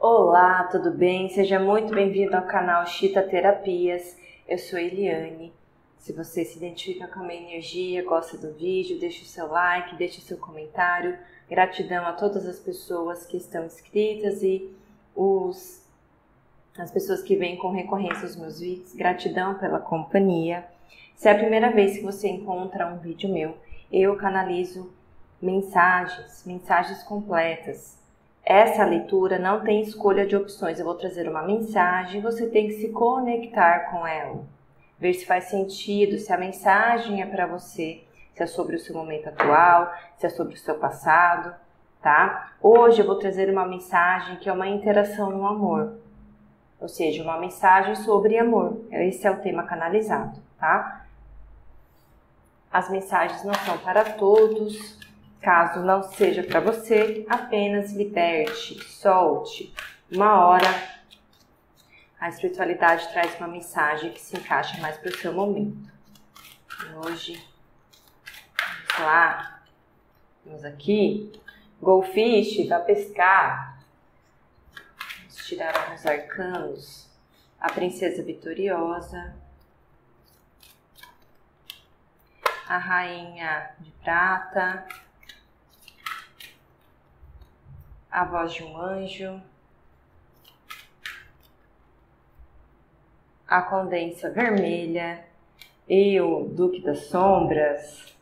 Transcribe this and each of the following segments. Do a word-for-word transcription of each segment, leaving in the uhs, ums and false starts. Olá, tudo bem? Seja muito bem-vindo ao canal Chitta Terapias. Eu sou Eliane. Se você se identifica com a minha energia, gosta do vídeo, deixa o seu like, deixa o seu comentário. Gratidão a todas as pessoas que estão inscritas e os, as pessoas que vêm com recorrência aos meus vídeos. Gratidão pela companhia. Se é a primeira vez que você encontra um vídeo meu, eu canalizo mensagens, mensagens completas. Essa leitura não tem escolha de opções. Eu vou trazer uma mensagem, você tem que se conectar com ela. Ver se faz sentido, se a mensagem é para você, se é sobre o seu momento atual, se é sobre o seu passado, tá? Hoje eu vou trazer uma mensagem que é uma interação no amor. Ou seja, uma mensagem sobre amor. Esse é o tema canalizado, tá? As mensagens não são para todos. Caso não seja para você, apenas liberte, solte. Uma hora a espiritualidade traz uma mensagem que se encaixa mais para o seu momento. E hoje, vamos lá, vamos aqui. Golfish vai pescar. Vamos tirar alguns arcanos. A princesa vitoriosa. A rainha de prata. A voz de um anjo, a condessa vermelha e o duque das sombras.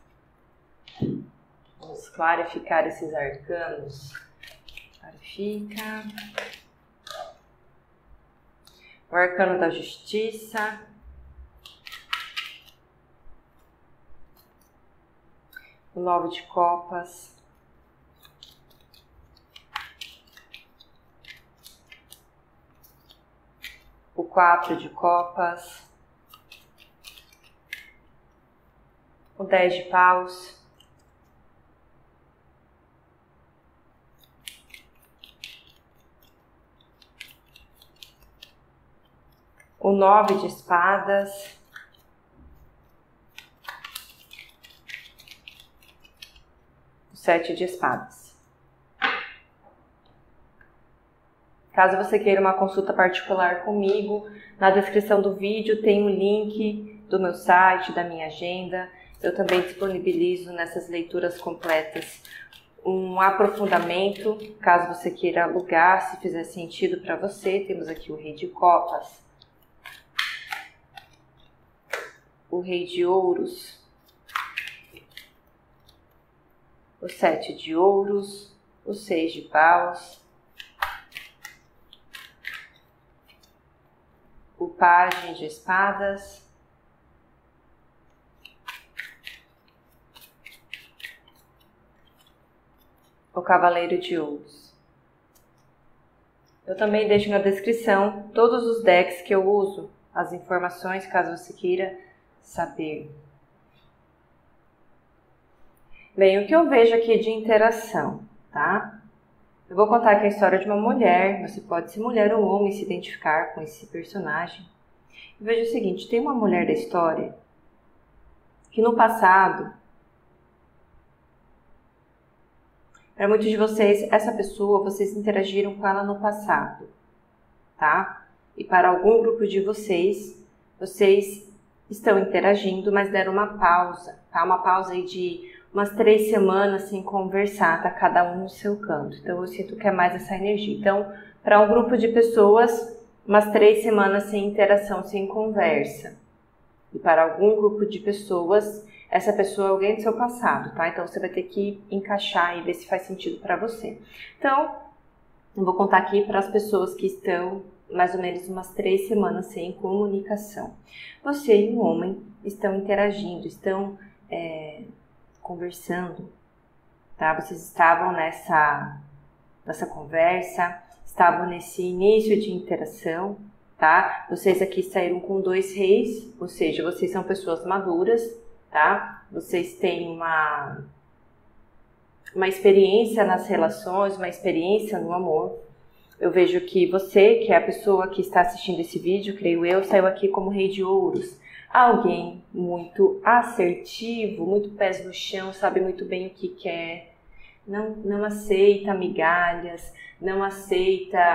Vamos clarificar esses arcanos. Clarifica. O arcano da justiça. O nove de copas. O quatro de copas, o dez de paus, o nove de espadas, o sete de espadas. Caso você queira uma consulta particular comigo, na descrição do vídeo tem um link do meu site, da minha agenda. Eu também disponibilizo nessas leituras completas um aprofundamento, caso você queira alugar, se fizer sentido para você. Temos aqui o Rei de Copas, o Rei de Ouros, o Sete de Ouros, o Seis de Paus, o pajem de espadas, o cavaleiro de ouros. Eu também deixo na descrição todos os decks que eu uso, as informações caso você queira saber. Bem, o que eu vejo aqui de interação, tá? Eu vou contar aqui a história de uma mulher, você pode ser mulher ou homem se identificar com esse personagem. Eu vejo o seguinte, tem uma mulher da história que no passado, para muitos de vocês, essa pessoa, vocês interagiram com ela no passado, tá? E para algum grupo de vocês, vocês estão interagindo, mas deram uma pausa, tá? Uma pausa aí de umas três semanas sem conversar, tá cada um no seu canto. Então, eu sinto que é mais essa energia. Então, para um grupo de pessoas, umas três semanas sem interação, sem conversa. E para algum grupo de pessoas, essa pessoa é alguém do seu passado, tá? Então, você vai ter que encaixar e ver se faz sentido para você. Então, eu vou contar aqui para as pessoas que estão mais ou menos umas três semanas sem comunicação. Você e o homem estão interagindo, estão... É... conversando, tá? Vocês estavam nessa, nessa conversa, estavam nesse início de interação, tá? Vocês aqui saíram com dois reis, ou seja, vocês são pessoas maduras, tá? Vocês têm uma, uma experiência nas relações, uma experiência no amor. Eu vejo que você, que é a pessoa que está assistindo esse vídeo, creio eu, saiu aqui como Rei de Ouros. Alguém muito assertivo, muito pés no chão, sabe muito bem o que quer, não, não aceita migalhas, não aceita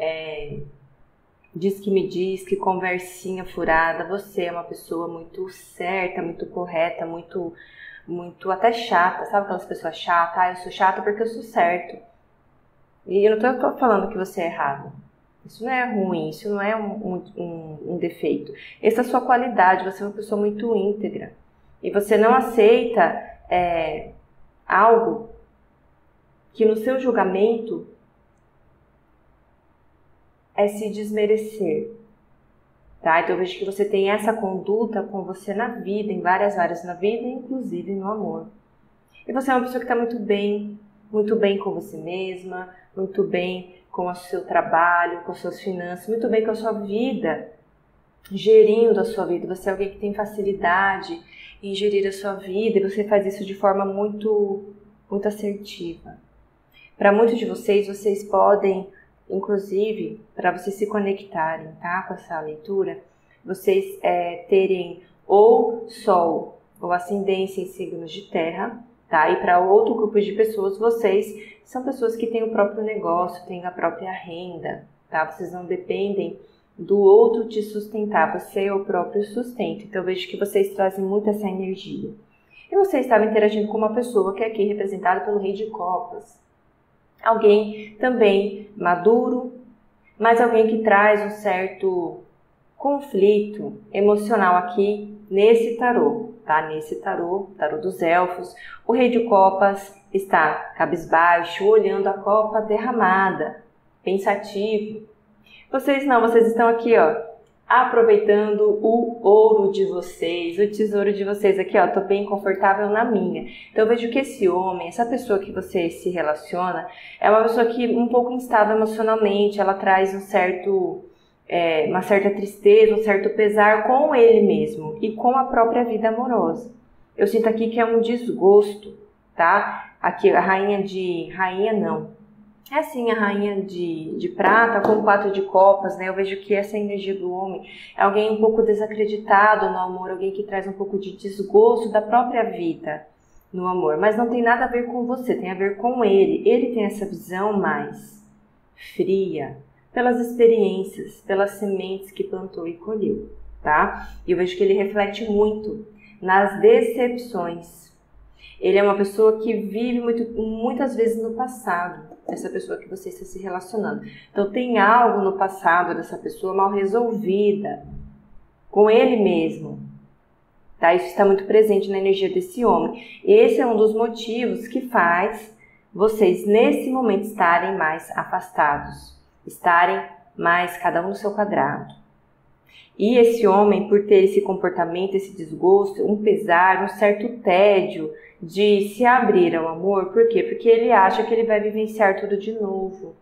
é, diz que me diz, que conversinha furada, você é uma pessoa muito certa, muito correta, muito, muito até chata, sabe aquelas pessoas chatas? Ah, eu sou chata porque eu sou certo. E eu não tô, tô falando que você é errado. Isso não é ruim, isso não é um, um, um defeito. Essa é a sua qualidade, você é uma pessoa muito íntegra. E você não aceita é, algo que no seu julgamento é se desmerecer. Tá? Então eu vejo que você tem essa conduta com você na vida, em várias áreas na vida, inclusive no amor. E você é uma pessoa que está muito bem, muito bem com você mesma, muito bem com o seu trabalho, com as suas finanças, muito bem com a sua vida, gerindo a sua vida. Você é alguém que tem facilidade em gerir a sua vida e você faz isso de forma muito, muito assertiva. Para muitos de vocês, vocês podem, inclusive, para vocês se conectarem, tá, com essa leitura, vocês é, terem ou Sol ou ascendência em signos de terra, tá? E para outro grupo de pessoas, vocês são pessoas que têm o próprio negócio, têm a própria renda, tá? Vocês não dependem do outro te sustentar, você é o próprio sustento. Então eu vejo que vocês trazem muito essa energia. E você estava interagindo com uma pessoa que é aqui representada pelo Rei de Copas. Alguém também maduro, mas alguém que traz um certo conflito emocional aqui nesse tarô. Tá, nesse tarô, tarô dos elfos, o Rei de Copas está cabisbaixo, olhando a copa derramada, pensativo. Vocês não, vocês estão aqui, ó, aproveitando o ouro de vocês, o tesouro de vocês aqui, ó, tô bem confortável na minha. Então eu vejo que esse homem, essa pessoa que você se relaciona, é uma pessoa que um pouco instável emocionalmente, ela traz um certo... É, uma certa tristeza, um certo pesar com ele mesmo e com a própria vida amorosa. Eu sinto aqui que é um desgosto, tá? Aqui a rainha de... rainha não. É assim, a rainha de, de prata com quatro de copas, né? Eu vejo que essa energia do homem é alguém um pouco desacreditado no amor, alguém que traz um pouco de desgosto da própria vida no amor. Mas não tem nada a ver com você, tem a ver com ele. Ele tem essa visão mais fria, pelas experiências, pelas sementes que plantou e colheu, tá? E eu vejo que ele reflete muito nas decepções. Ele é uma pessoa que vive muito, muitas vezes no passado, essa pessoa que você está se relacionando. Então tem algo no passado dessa pessoa mal resolvida, com ele mesmo, tá? Isso está muito presente na energia desse homem. Esse é um dos motivos que faz vocês, nesse momento, estarem mais afastados, estarem mais cada um no seu quadrado. E esse homem, por ter esse comportamento, esse desgosto, um pesar, um certo tédio de se abrir ao amor, por quê? Porque ele acha que ele vai vivenciar tudo de novo.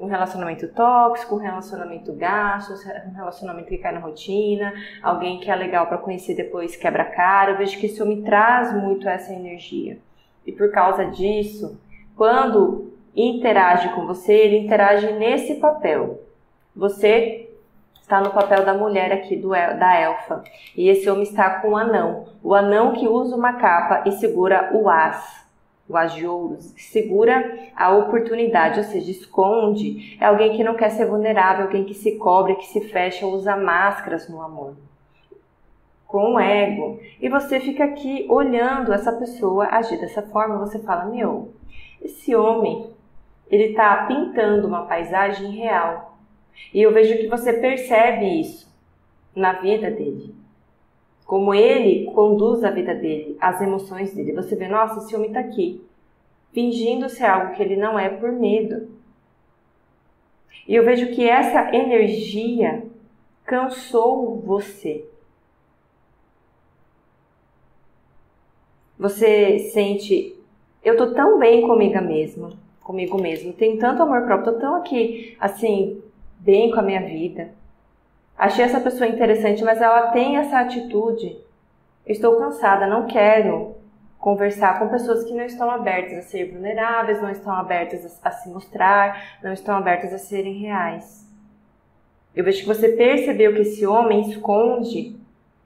Um relacionamento tóxico, um relacionamento gasto, um relacionamento que cai na rotina, alguém que é legal para conhecer depois quebra a cara. Eu vejo que esse homem traz muito essa energia. E por causa disso, quando interage com você, ele interage nesse papel. Você está no papel da mulher aqui, do, da elfa. E esse homem está com o anão. O anão que usa uma capa e segura o as. O as de ouros. Segura a oportunidade, ou seja, esconde. É alguém que não quer ser vulnerável, alguém que se cobre, que se fecha, usa máscaras no amor. Com o ego. E você fica aqui olhando essa pessoa agir dessa forma. Você fala, meu, esse homem... ele está pintando uma paisagem real. E eu vejo que você percebe isso na vida dele. Como ele conduz a vida dele, as emoções dele. Você vê, nossa, esse homem está aqui, fingindo ser algo que ele não é por medo. E eu vejo que essa energia cansou você. Você sente, eu estou tão bem comigo mesma. Comigo mesmo, tenho tanto amor próprio, tô tão aqui, assim, bem com a minha vida. Achei essa pessoa interessante, mas ela tem essa atitude. Estou cansada, não quero conversar com pessoas que não estão abertas a ser vulneráveis, não estão abertas a se mostrar, não estão abertas a serem reais. Eu vejo que você percebeu que esse homem esconde,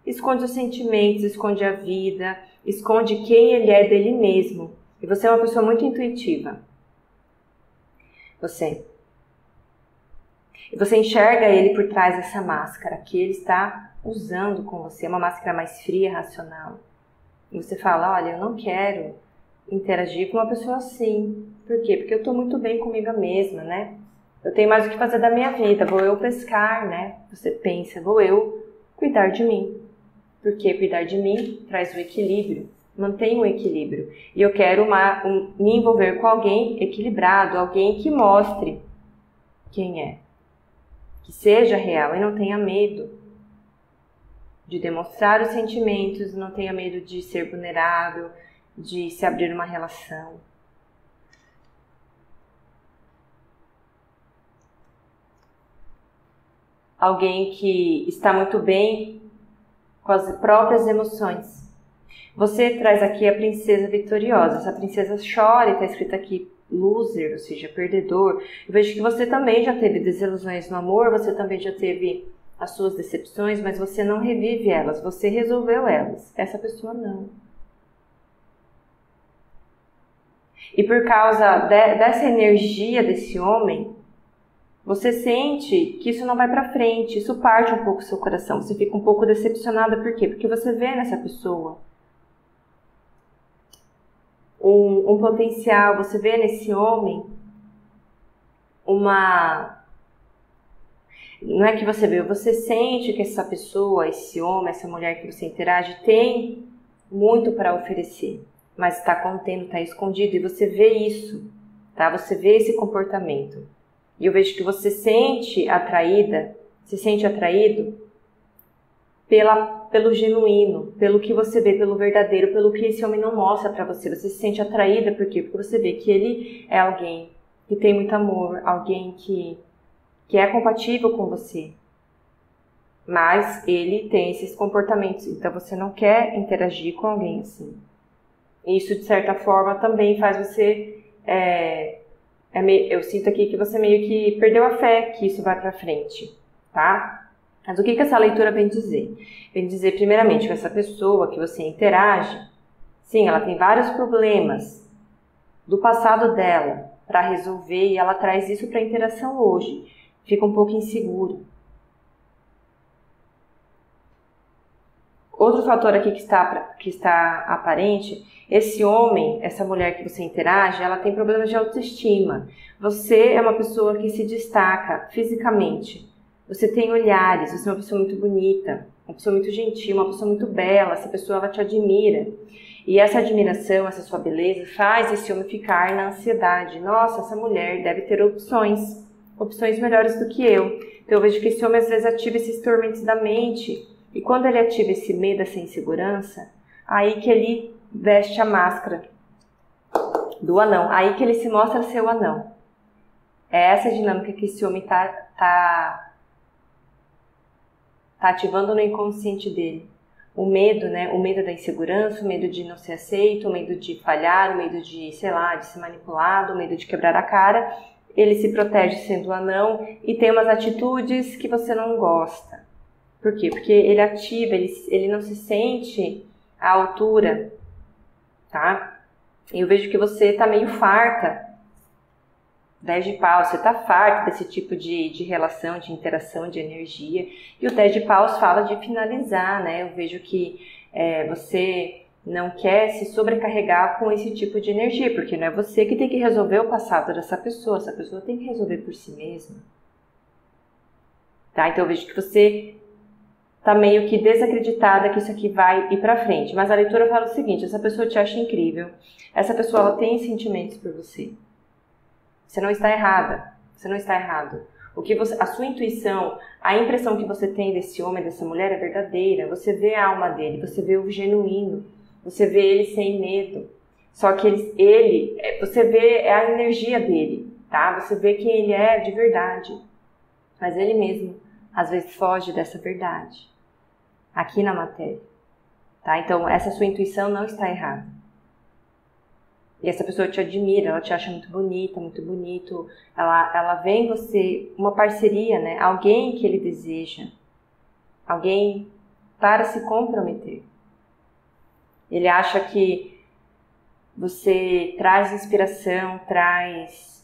esconde os sentimentos, esconde a vida, esconde quem ele é dele mesmo. E você é uma pessoa muito intuitiva. Você E você enxerga ele por trás dessa máscara que ele está usando com você, uma máscara mais fria, racional. E você fala, olha, eu não quero interagir com uma pessoa assim. Por quê? Porque eu estou muito bem comigo mesma, né? Eu tenho mais o que fazer da minha vida, vou eu pescar, né? Você pensa, vou eu cuidar de mim. Porque cuidar de mim traz o equilíbrio, mantém o equilíbrio. E eu quero uma, um, me envolver com alguém equilibrado, alguém que mostre quem é. Que seja real e não tenha medo de demonstrar os sentimentos, não tenha medo de ser vulnerável, de se abrir uma relação. Alguém que está muito bem com as próprias emoções. Você traz aqui a princesa vitoriosa. Essa princesa chora e está escrita aqui loser, ou seja, perdedor. Eu vejo que você também já teve desilusões no amor, você também já teve as suas decepções, mas você não revive elas, você resolveu elas. Essa pessoa não. E por causa de, dessa energia desse homem, você sente que isso não vai pra frente, isso parte um pouco do seu coração, você fica um pouco decepcionada, por quê? Porque você vê nessa pessoa um, um potencial, você vê nesse homem uma... Não é que você vê, você sente que essa pessoa, esse homem, essa mulher que você interage tem muito para oferecer, mas está contendo, está escondido e você vê isso, tá? Você vê esse comportamento. E eu vejo que você sente atraída, se sente atraído pela, pelo genuíno, pelo que você vê, pelo verdadeiro, pelo que esse homem não mostra pra você. Você se sente atraída, por quê? Porque você vê que ele é alguém que tem muito amor, alguém que, que é compatível com você. Mas ele tem esses comportamentos, então você não quer interagir com alguém assim. Isso, de certa forma, também faz você... É, É meio, eu sinto aqui que você meio que perdeu a fé que isso vai pra frente, tá? Mas o que, que essa leitura vem dizer? Vem dizer, primeiramente, que essa pessoa que você interage, sim, ela tem vários problemas do passado dela pra resolver e ela traz isso pra interação hoje. Fica um pouco insegura. Outro fator aqui que está, que está aparente, esse homem, essa mulher que você interage, ela tem problemas de autoestima. Você é uma pessoa que se destaca fisicamente. Você tem olhares, você é uma pessoa muito bonita, uma pessoa muito gentil, uma pessoa muito bela. Essa pessoa, ela te admira. E essa admiração, essa sua beleza, faz esse homem ficar na ansiedade. Nossa, essa mulher deve ter opções, opções melhores do que eu. Então eu vejo que esse homem às vezes ativa esses tormentos da mente. E quando ele ativa esse medo, essa insegurança, aí que ele veste a máscara do anão. Aí que ele se mostra ser o anão. É essa dinâmica que esse homem tá, tá, tá ativando no inconsciente dele. O medo, né? O medo da insegurança, o medo de não ser aceito, o medo de falhar, o medo de, sei lá, de ser manipulado, o medo de quebrar a cara. Ele se protege sendo o anão e tem umas atitudes que você não gosta. Por quê? Porque ele ativa, ele, ele não se sente à altura, tá? Eu vejo que você tá meio farta, dez de paus, você tá farta desse tipo de, de relação, de interação, de energia. E o dez de paus fala de finalizar, né? Eu vejo que é, você não quer se sobrecarregar com esse tipo de energia, porque não é você que tem que resolver o passado dessa pessoa, essa pessoa tem que resolver por si mesma. Tá? Então eu vejo que você... tá meio que desacreditada que isso aqui vai ir pra frente. Mas a leitura fala o seguinte, essa pessoa te acha incrível. Essa pessoa, ela tem sentimentos por você. Você não está errada. Você não está errado. O que você, a sua intuição, a impressão que você tem desse homem, dessa mulher é verdadeira. Você vê a alma dele, você vê o genuíno. Você vê ele sem medo. Só que ele, ele você vê a energia dele, tá? Você vê quem ele é de verdade. Mas ele mesmo, às vezes, foge dessa verdade. Aqui na matéria, tá? Então, essa sua intuição não está errada. E essa pessoa te admira, ela te acha muito bonita, muito bonito. Ela, ela vê em você uma parceria, né? Alguém que ele deseja. Alguém para se comprometer. Ele acha que você traz inspiração, traz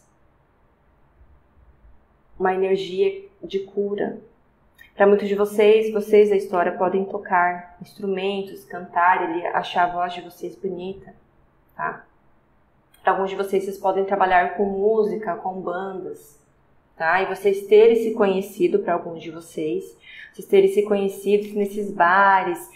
uma energia de cura. Para muitos de vocês, vocês da história podem tocar instrumentos, cantar, ele achar a voz de vocês bonita, tá? Para alguns de vocês, vocês podem trabalhar com música, com bandas, tá? E vocês terem se conhecido, para alguns de vocês, vocês terem se conhecido nesses bares,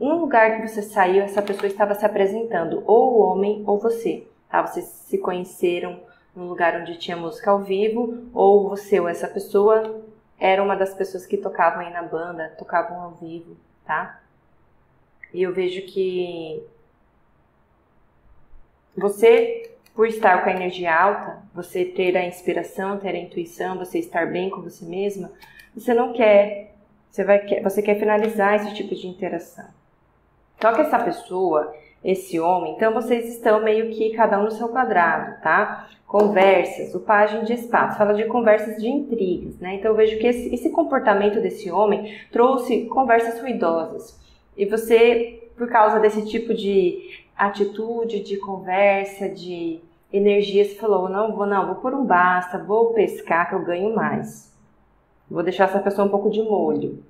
um lugar que você saiu, essa pessoa estava se apresentando, ou o homem ou você, tá? Vocês se conheceram num lugar onde tinha música ao vivo, ou você ou essa pessoa era uma das pessoas que tocavam aí na banda, tocavam ao vivo, tá? E eu vejo que você, por estar com a energia alta, você ter a inspiração, ter a intuição, você estar bem com você mesma, você não quer, você, vai, você quer finalizar esse tipo de interação. Só que essa pessoa, esse homem, então vocês estão meio que cada um no seu quadrado, tá? Conversas, o página de espaço, fala de conversas de intrigas, né? Então eu vejo que esse, esse comportamento desse homem trouxe conversas ruidosas. E você, por causa desse tipo de atitude, de conversa, de energia, você falou, não vou, não, vou por um basta, vou pescar que eu ganho mais. Vou deixar essa pessoa um pouco de molho.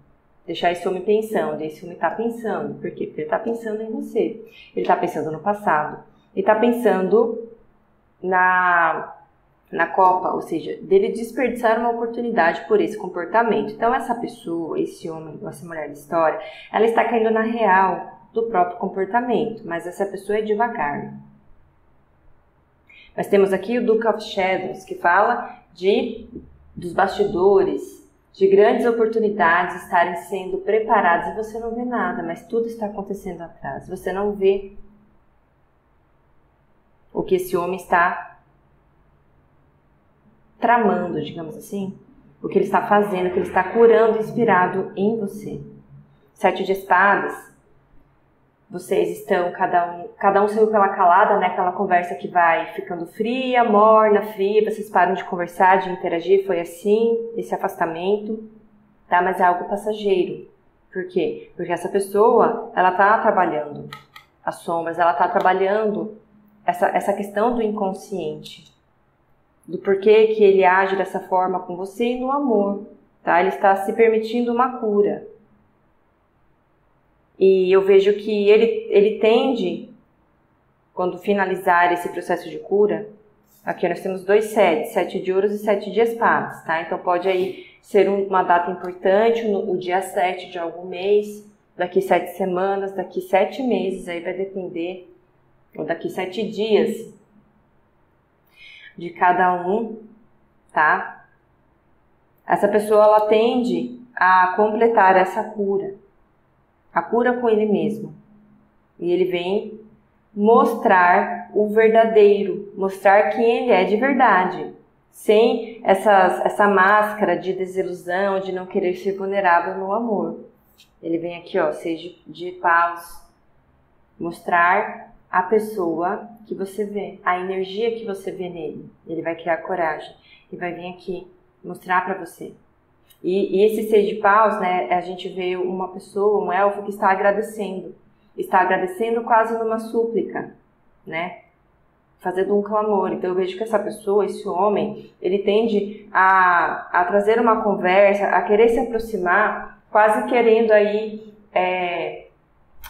Deixar esse homem pensando, esse homem tá pensando, por quê? Porque ele tá pensando em você, ele tá pensando no passado, ele tá pensando na, na Copa, ou seja, dele desperdiçar uma oportunidade por esse comportamento. Então essa pessoa, esse homem, essa mulher de história, ela está caindo na real do próprio comportamento, mas essa pessoa é devagar. Nós temos aqui o Duke of Shadows, que fala de, dos bastidores, de grandes oportunidades estarem sendo preparadas e você não vê nada, mas tudo está acontecendo atrás. Você não vê o que esse homem está tramando, digamos assim, o que ele está fazendo, o que ele está curando, inspirado em você. Sete de espadas, vocês estão, cada um, cada um saiu pela calada, né? Aquela conversa que vai ficando fria, morna, fria, vocês param de conversar, de interagir, foi assim, esse afastamento, tá? Mas é algo passageiro. Por quê? Porque essa pessoa, ela tá trabalhando as sombras, ela tá trabalhando essa, essa questão do inconsciente, do porquê que ele age dessa forma com você e no amor, tá? Ele está se permitindo uma cura. E eu vejo que ele, ele tende, quando finalizar esse processo de cura, aqui nós temos dois sete, sete de ouros e sete de espadas, tá? Então pode aí ser um, uma data importante, no, o dia sete de algum mês, daqui sete semanas, daqui sete meses, aí vai depender, ou daqui sete dias de cada um, tá? Essa pessoa, ela tende a completar essa cura. A cura com ele mesmo. E ele vem mostrar o verdadeiro, mostrar quem ele é de verdade, sem essas, essa máscara de desilusão, de não querer ser vulnerável no amor. Ele vem aqui, ó, seja de paus, mostrar a pessoa que você vê, a energia que você vê nele. Ele vai criar coragem e vai vir aqui mostrar pra você. E, e esse seis de paus, né, a gente vê uma pessoa, um elfo que está agradecendo. Está agradecendo quase numa súplica, né? Fazendo um clamor. Então eu vejo que essa pessoa, esse homem, ele tende a, a trazer uma conversa, a querer se aproximar, quase querendo aí é,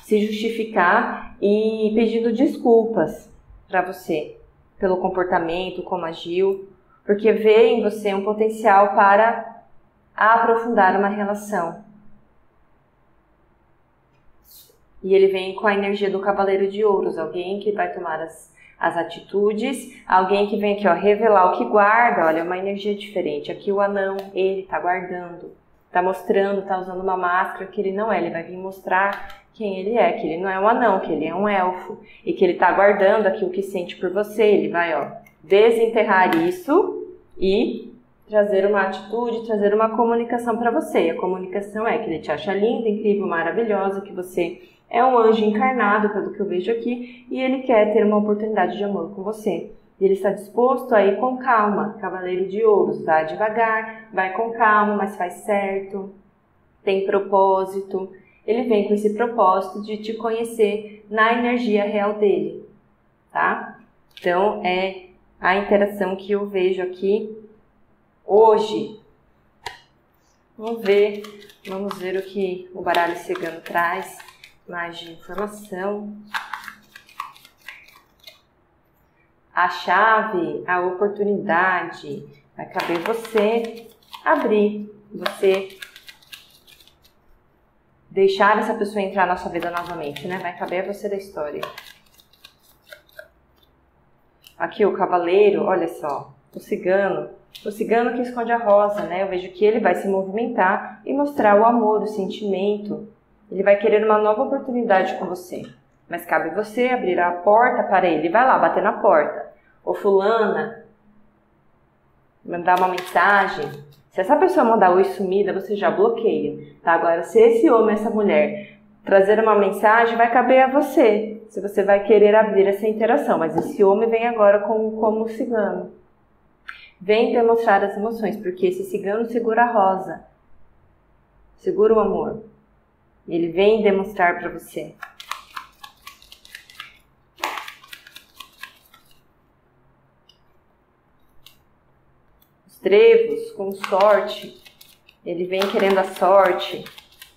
se justificar e pedindo desculpas para você, pelo comportamento, como agiu, porque vê em você um potencial para a aprofundar uma relação. E ele vem com a energia do Cavaleiro de Ouros, alguém que vai tomar as, as atitudes, alguém que vem aqui, ó, revelar o que guarda, olha, uma energia diferente. Aqui o anão, ele tá guardando, tá mostrando, tá usando uma máscara que ele não é, ele vai vir mostrar quem ele é, que ele não é um anão, que ele é um elfo, e que ele tá guardando aqui o que sente por você, ele vai, ó, desenterrar isso e trazer uma atitude, trazer uma comunicação para você. E a comunicação é que ele te acha linda, incrível, maravilhosa, que você é um anjo encarnado, pelo que eu vejo aqui, e ele quer ter uma oportunidade de amor com você. E ele está disposto a ir com calma, Cavaleiro de Ouros, vai devagar, vai com calma, mas faz certo, tem propósito. Ele vem com esse propósito de te conhecer na energia real dele, tá? Então é a interação que eu vejo aqui hoje. Vamos ver, vamos ver o que o baralho cigano traz, mais de informação. A chave, a oportunidade, vai caber você abrir, você deixar essa pessoa entrar na sua vida novamente, né? Vai caber a você da história. Aqui o cavaleiro, olha só, o cigano, o cigano que esconde a rosa, né? Eu vejo que ele vai se movimentar e mostrar o amor, o sentimento. Ele vai querer uma nova oportunidade com você, mas cabe você abrir a porta para ele. Vai lá, bater na porta. Ô fulana, mandar uma mensagem. Se essa pessoa mandar oi sumida, você já bloqueia, tá? Agora, se esse homem, essa mulher, trazer uma mensagem, vai caber a você, se você vai querer abrir essa interação. Mas esse homem vem agora como, como cigano. Vem demonstrar as emoções, porque esse cigano segura a rosa, segura o amor. Ele vem demonstrar para você. Trevos, com sorte, ele vem querendo a sorte,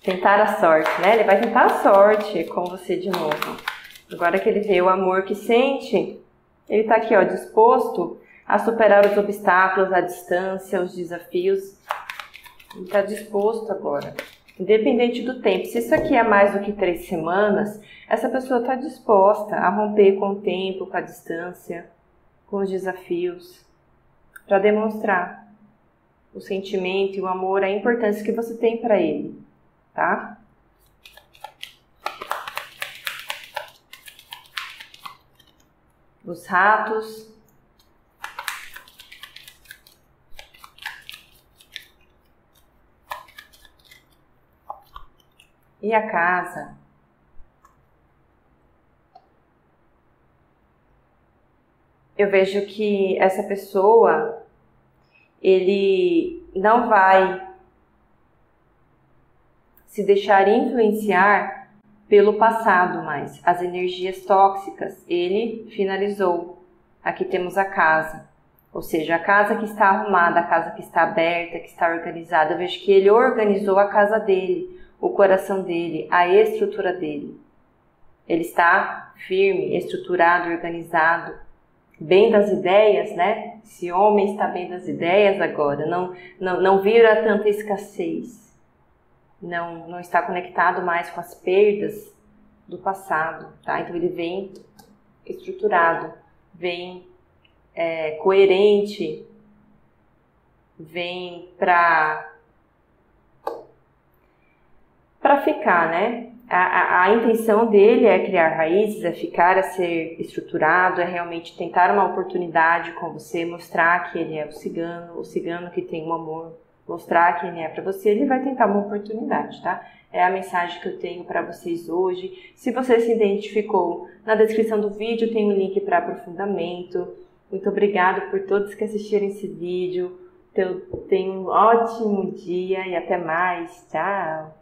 tentar a sorte, né? Ele vai tentar a sorte com você de novo. Agora que ele vê o amor que sente, ele tá aqui, ó, disposto a superar os obstáculos, a distância, os desafios. Ele tá disposto agora, independente do tempo. Se isso aqui é mais do que três semanas, essa pessoa tá disposta a romper com o tempo, com a distância, com os desafios, para demonstrar o sentimento e o amor, a importância que você tem para ele, tá? Os ratos. E a casa. Eu vejo que essa pessoa, ele não vai se deixar influenciar pelo passado mais. As energias tóxicas, ele finalizou. Aqui temos a casa, ou seja, a casa que está arrumada, a casa que está aberta, que está organizada. Eu vejo que ele organizou a casa dele, o coração dele, a estrutura dele. Ele está firme, estruturado, organizado. Bem das ideias, né? Esse homem está bem das ideias agora, não, não, não vira tanta escassez, não, não está conectado mais com as perdas do passado, tá? Então ele vem estruturado, vem é, coerente, vem para para ficar, né? A, a, a intenção dele é criar raízes, é ficar, é ser estruturado, é realmente tentar uma oportunidade com você, mostrar que ele é o cigano, o cigano que tem um amor, mostrar que ele é para você. Ele vai tentar uma oportunidade, tá? É a mensagem que eu tenho para vocês hoje. Se você se identificou, na descrição do vídeo tem um link para aprofundamento. Muito obrigada por todos que assistiram esse vídeo. Tenham um ótimo dia e até mais. Tchau!